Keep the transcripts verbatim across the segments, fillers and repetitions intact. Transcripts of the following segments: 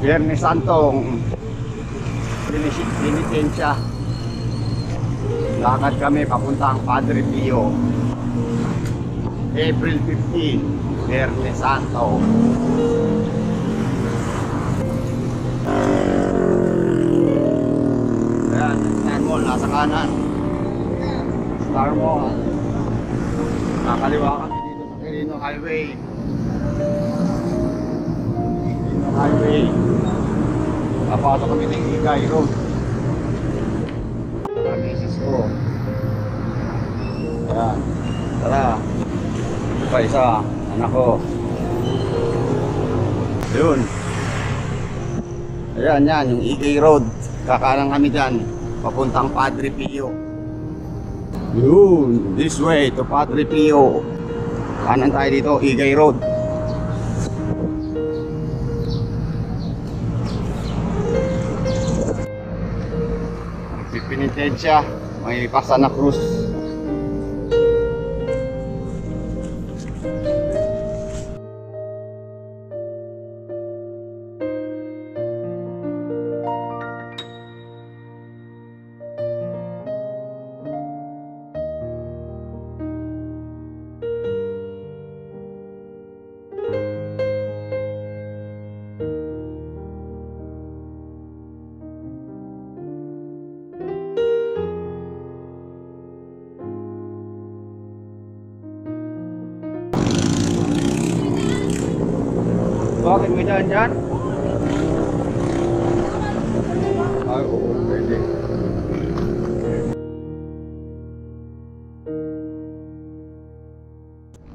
Biyernes Santong, Pinitensya. Lakad kami papuntang Padre Pio. April fifteenth, Biyernes Santo. Ayan, Starmall, nasa kanan. Starmall. Nakaliwa kami dito sa Marino Highway. Marino Highway. Napasok kami ng Igay Road. Pag-isis ko. Ayan, tara. Pa isa, anak ko. Yun. Ayan, yan, yung Igay Road. Kakanan kami dyan, papuntang Padre Pio. Yun, this way to Padre Pio. Kanan tayo dito, Igay Road. Pinitensya, may pasa na krus. Bakit may daan dyan? Ay, oo, pwede.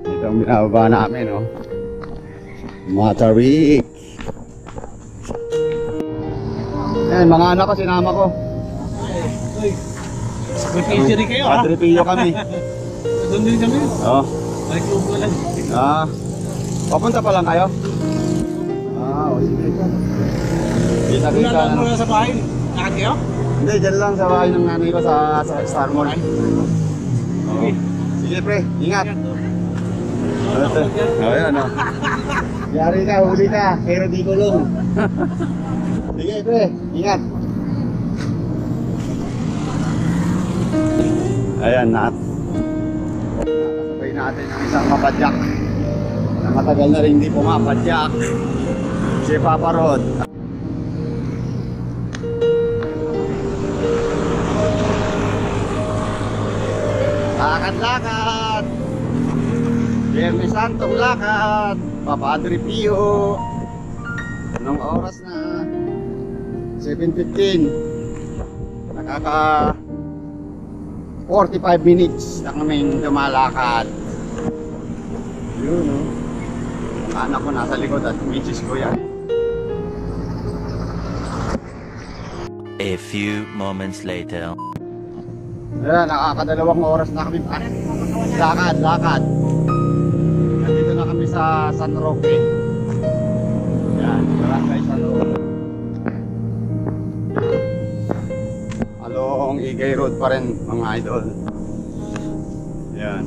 Dito ang binababa namin, no? Matarik! Ayan, mga anak ko, sinama ko. Pag-injury kayo, ha? Patripilyo kami. Doon din kami? Oo. Ay, club ko lang. Ah, papunta pa lang kayo? Wow, sige. Dito lang muna sa bahay? Nakad kayo? Hindi, dyan lang sa bahay ng nanay ko sa, sa Starmall. Okay. Sige pre, ingat. O yan o. Yari ka, huli ka, pero di kulong. Sige pre, ingat. Ayan na. Nakasabay natin ang isang mapadyak na matagal na rin hindi pumapadyak. Si Papa Road. Lakad-lakad. Biyernes Santong lakad. Papadre Pio. Anong oras na? seven fifteen. Nakaka forty-five minutes na kaming dumalakad. Yun o. Ang anak ko nasa likod at misis ko yan. A few moments later. Ayan, nakakadalawang oras na kami pa. Lakad, lakad. Nandito na kami sa San Roque. Ayan, Barangay San Roque. Along Igay Road pa rin, mga idol. Ayan.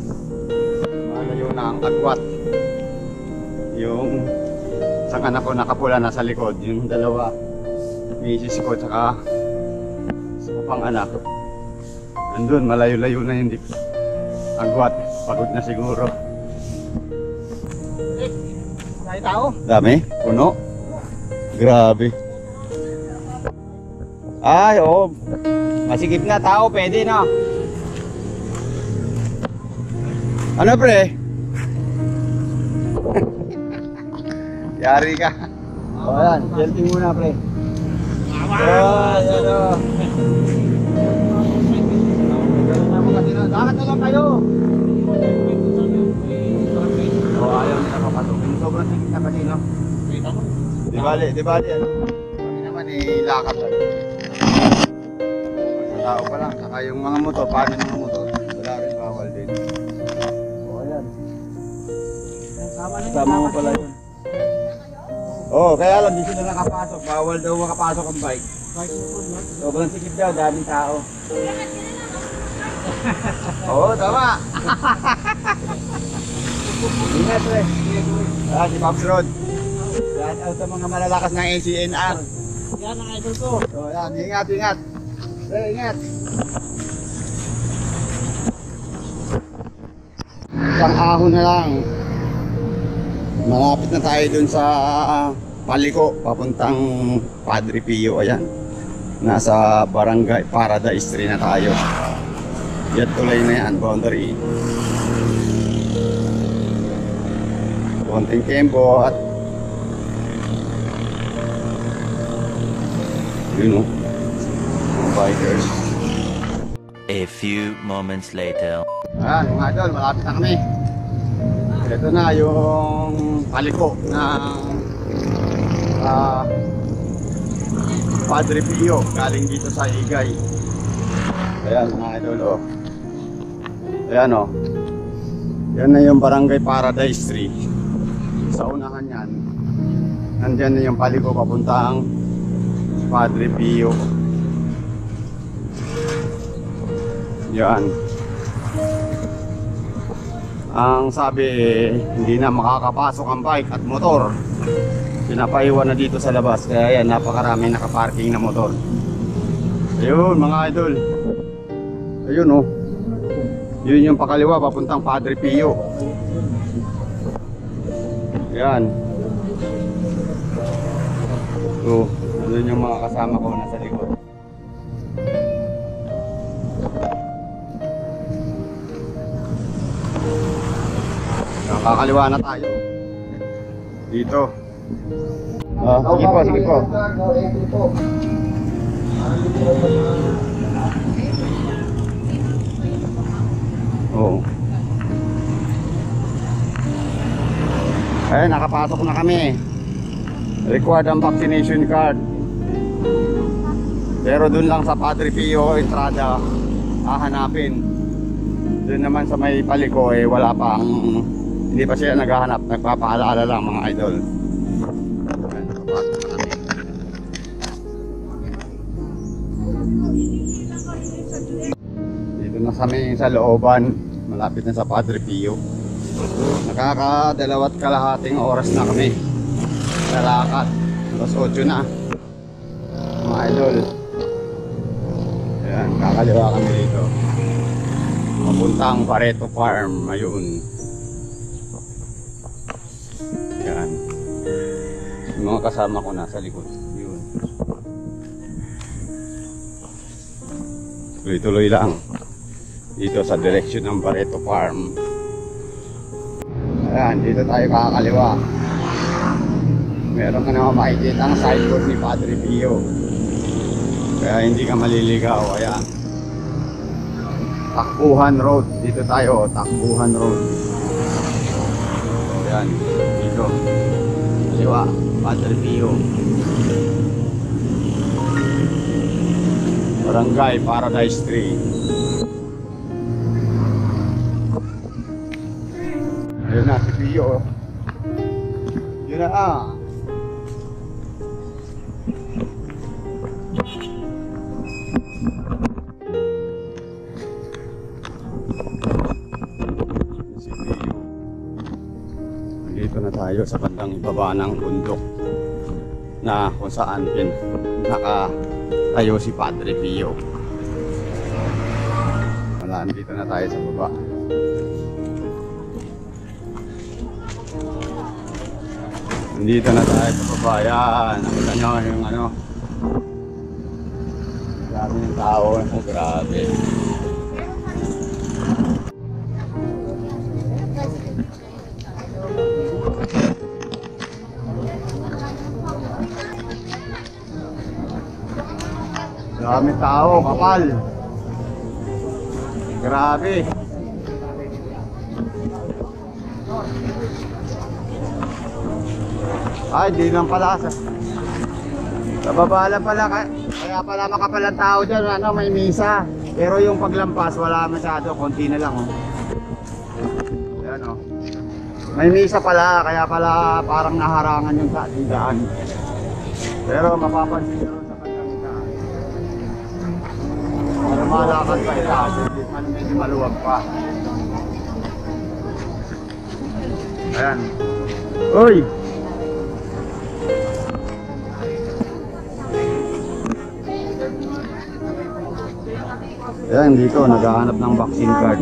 Malayo na ang agwat. Yung isang anak ko nakapula na sa likod. Yung dalawa, misis ko, tsaka pang anak. Andun, malayo-layo na hindi agwat. Pagod na siguro. Dami tao? Dami? Puno? Grabe. Ay, oo. Masigip na tao, pwede na. Ano pre? Yari ka. O yan, selfie muna pre. Wow, yan o. Lakad na lang kayo. O ayaw nila papatupin. Sobrang sikit na kasi no? Di bali, di bali ano? Kami naman ilakad lang. Sa tao pa lang. Saka yung mga motor, paano yung mga motor? Wala rin bawal din. O ayan. Sama mo pala yun. Oo, kaya lang dito na nakapasok. Bawal daw makapasok ang bike. Sobrang sikip daw, daming tao. Oo, tama. Ingat, eh. Ah, si Pops Road. Yan, sa mga malalakas ng N C N R. Yan ang idol ko. So, yan, ingat, ingat. Hey, ingat. Isang ahon na lang. Malapit na tayo dun sa Paliko, papuntang Padre Pio. Ayan. Nasa Barangay Paradise three na tayo. Yan, tuloy na yan, boundary. Konting kempo at yun o, bikers. A few moments later. Ayan mga idol, malapit na kami. Ito na yung Paliko ng uh, Padre Pio, galing dito sa Igay. Ayan mga idol o, ayan o, yan na yung Barangay Paradise three. Sa unahan yan, nandyan na yung Paliko papuntang Padre Pio. Yan. Ang sabi, hindi na makakapasok ang bike at motor. Pinapaiwan na dito sa labas. Kaya yan, napakarami nakaparking na motor. Ayun mga idol. Ayun oh. Yun yung pakaliwa papuntang Padre Pio. Yan. So, doon yung mga kasama ko nasa likod. Nakakaliwa na tayo. Dito. Ah, sige po, sige po. Oh. Ayan, nakapasok na kami. Required ang vaccination card. Pero dun lang sa Padre Pio Entrada hahanapin. Dun naman sa may Paliko eh, wala pa ang, hindi pa siya naghahanap. Nagpapaalala lang mga idol. Ayan, nakapasok na kami. Dito na kami sa looban, malapit na sa Padre Pio. Nakakadalawat kalahating oras na kami nalakad. Alas otso na mga idol. Ayan, kakaliwa kami dito papuntang Barretto Farm. Ayun. Ayan, yung mga kasama ko nasa likod. Yun, tuloy-tuloy lang dito sa direksyon ng Barretto Farm. Ayan, dito tayo kakaliwa. Meron ka naman makikita ang sideboard ni Padre Pio. Kaya hindi ka maliligaw. Ayan, Takpuhan Road. Dito tayo, Takpuhan Road. Ayan, dito kaliwa, Padre Pio. Barangay Paradise three. Ayun na, si Pio. Yun na ah. Si Pio. Dito na tayo sa bandang ibaba ng bundok na kung saan pin nakatayo si Padre Pio. Wala, dito na tayo sa baba. Dito na tayo sa baba. Ayan, nakita nyo yung ano, grabe yung tao. Oh, grabe. Grabe tao, kapal. Grabe. Ay, di lang pala. Sa baba lang pala. Kaya pala makapalang tao dyan. Ano, may misa. Pero yung paglampas, wala masyado. Konti na lang. Oh. Ayan, oh. May misa pala. Kaya pala parang naharangan yung daan. Pero mapapansin nyo sa kanyang daan. Para malakad pa itaas. Medyo maluwag pa. Ayan. Uy! Ayan, dito, naghahanap ng vaccine card.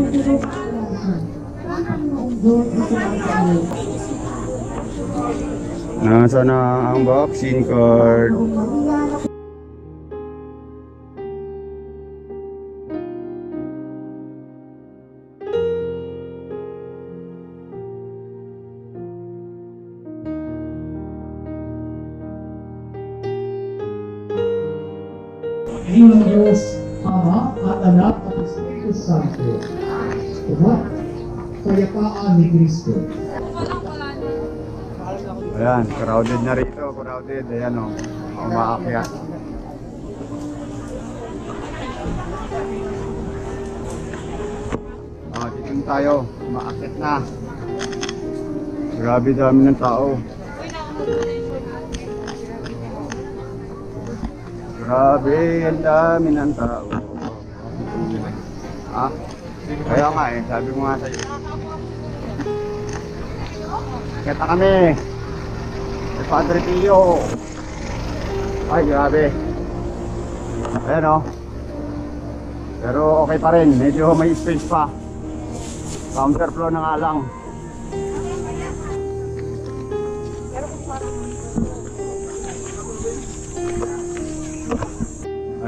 Nasa na ang vaccine card. Diyos, Ama at Anak at Espiritu Santo. Diba? Kayapaan ni Kristo. Ayan, crowded na rito, crowded. Ayan o, umaakyat. Ah, dito tayo, umaakyat na. Grabe dami ng tao. Grabe, ang dami ng tao. Ah, kaya nga eh, sabi mo nga sa'yo. Kita kami. Si Padre Pio. Ay, grabe. Ayan o. Pero okay pa rin, medyo may space pa. Counterflow na nga lang.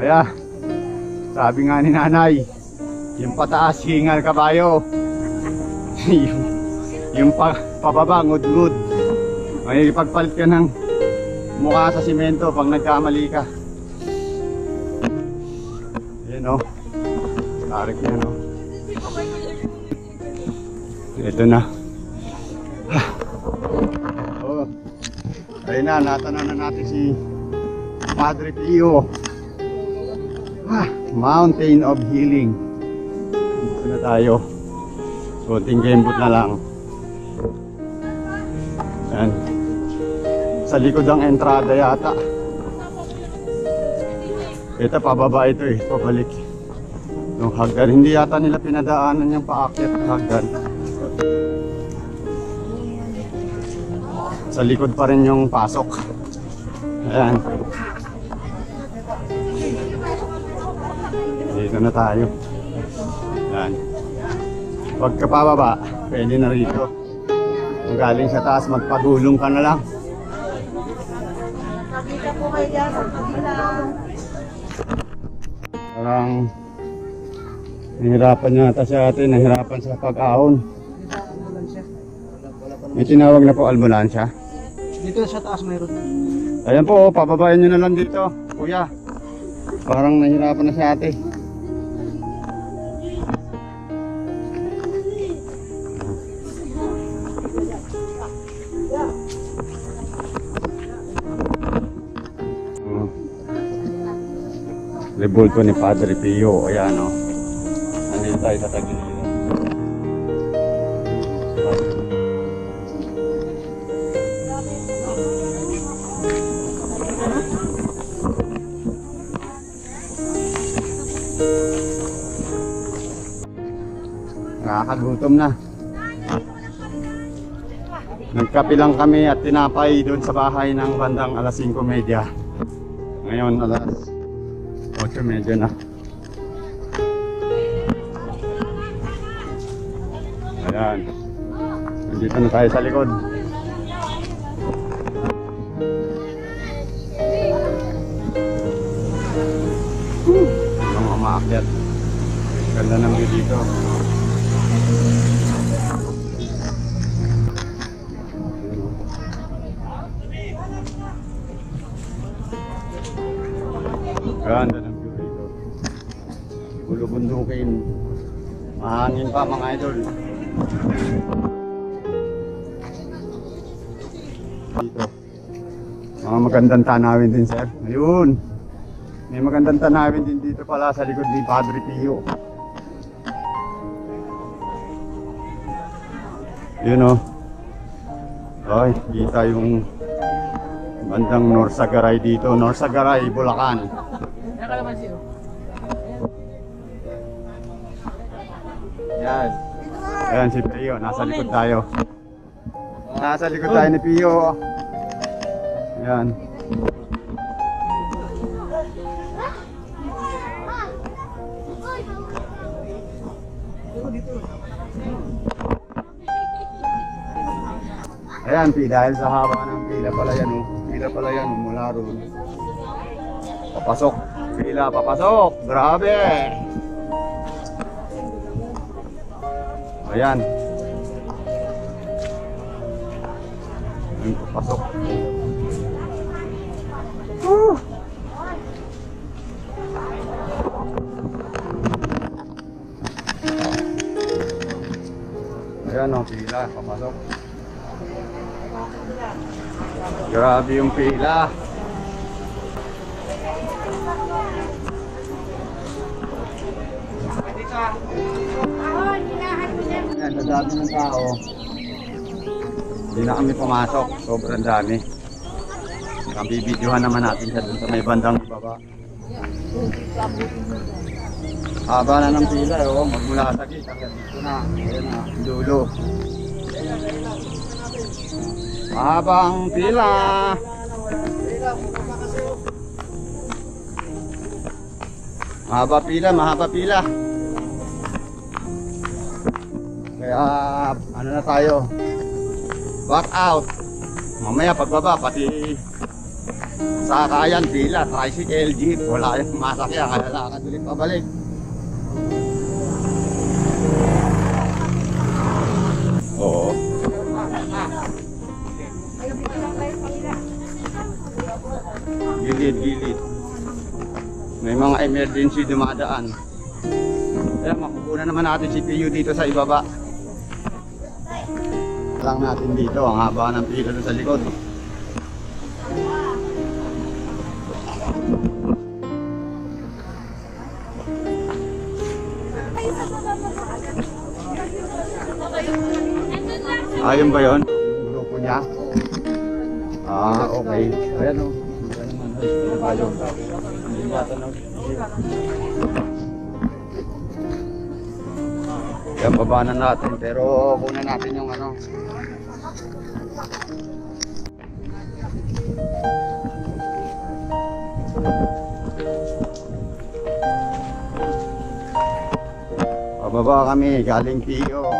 Kaya, sabi nga ni nanay, yung pataas hingal kabayo. yung yung pa, pababa ngudgud. May ipagpalit ka ng mukha sa simento pag nagkamali ka. Ayan o. Tarik na no. Ito na. Oh. Ayun na, natanong na natin si Padre Pio. Mountain of Healing. Dito na tayo. Konting gembot na lang. Ayan. Sa likod ang entrada yata. Ito pababa ito eh, pabalik. Yung hagdan, hindi yata nila pinadaanan yung paakyat ng hagdan. Sa likod pa rin yung pasok. Ayan. Dito na tayo. Yan. Huwag ka pababa, pwede na rito. Kung galing sa taas, magpagulong ka na lang. Parang nahirapan yata siya atin, nahirapan sa pag-aon. May tinawag na po ambulansya. Dito sa taas mayroon. Ayan po, pababayan nyo na lang dito, kuya. Parang nahirapan na siya atin. Bulto ni Padre Pio, ayan o. Nandito tayo sa Taguig. Nakakagutom na. Nagkape lang kami at tinapay doon sa bahay ng bandang alas singko media. Ngayon alas medyo na. Ayan. Nandito na tayo sa likod. Ang umaakyat. Ganda ng view dito. Ganda ng bulubundukin, mahangin pa mga idol. Dito mga magandang tanawin din, sir. Ayun, may magandang tanawin din dito pala sa likod ni Padre Pio. Yun o, ay kita yung bandang Norzagaray dito. Norzagaray, Bulacan. Yan. Ayan si Pio, nasa likod tayo. Nasa likod tayo ni Pio. Ayan. Ayan, dahil sa haba ng pila pala yan, oh. Pila pala yan, oh, mula roon. Papasok. Pila, papasok. Grabe. Ayan. Ayan, papasok. Woo! Ayan, oh, pila, papasok. Grabe yung pila. Ayan, dadami ng tao. Hindi na kami pumasok. Sobrang dami. Nabibidyohan naman natin sa dun sa may bandang baba. Haba na ng pila, oh. Magmula sa gate hanggang dito na. Ayan na, dulo. Abang pila. Mahaba pila, mahaba pila. Kaya ano na tayo? Back out. Mamaya pagbaba pati sakayan pila, tricycle, jeep, wala yung masakya, kaya lakad ulit pabalik. Oo. Gilid-gilid. May mga emergency dumadaan. Kaya makukunan naman natin si Pio dito sa ibaba. Lang natin dito, ang haba ng pila sa likod. Ayun ba yun? Grupo niya? Ah, okay. Ayan o. Kaya baba na natin, pero kunin natin yung ano. Bababa kami, galing Pio.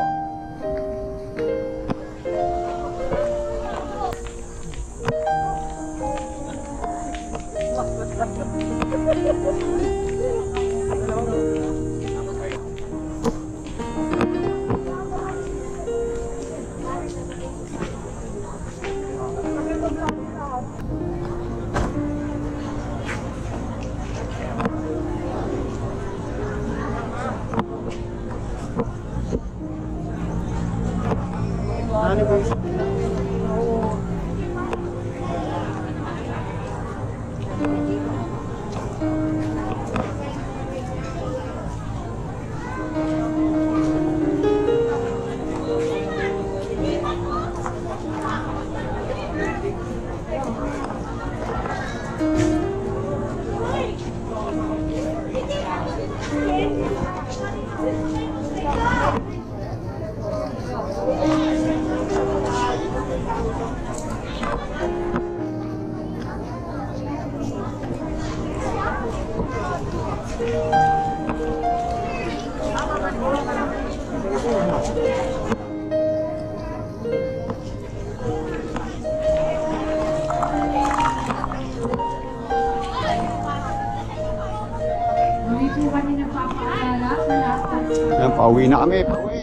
Ayan, pauwi na kami, pauwi.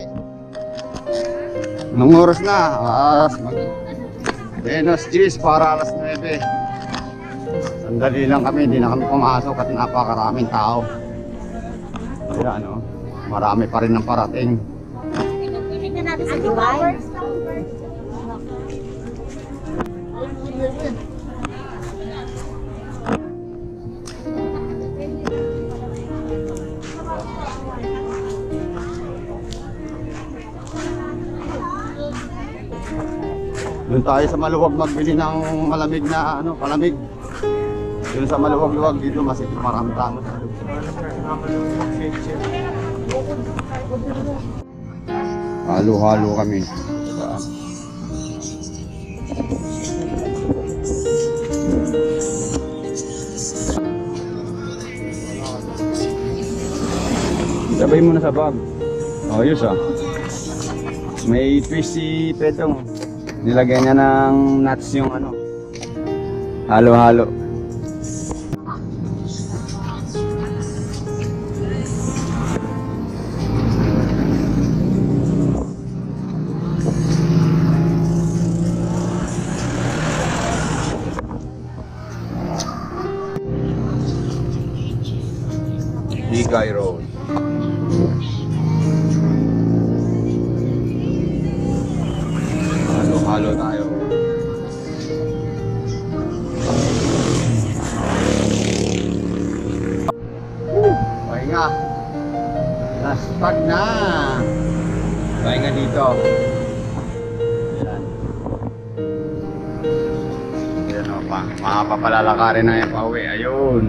Anong oras na? Alas alas diyes para alas nuwebe. Sandali lang kami, hindi na kami pumasok at napakaraming tao. Kaya ano, marami pa rin ang parating. Doon tayo sa maluwag magbili ng malamig na ano, palamig. Doon sa maluwag-luwag dito masipin maramdaman. Halo-halo kami. Sabay muna sa bag. Ayos ah. May twist si Pedong. Nilagyan niya ng nuts yung ano, halo-halo. Igay Road. Halo-halo tayo. Pahinga. Nastag na. Pahinga dito. Ayan. Ayan o pa. Makapapalalakarin na yung pauwi. Ayun.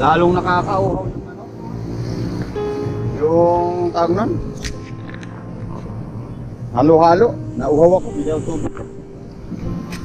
Lalong nakakauhaw ng ano, yung tawag nun, halo-halo, nauhaw ako.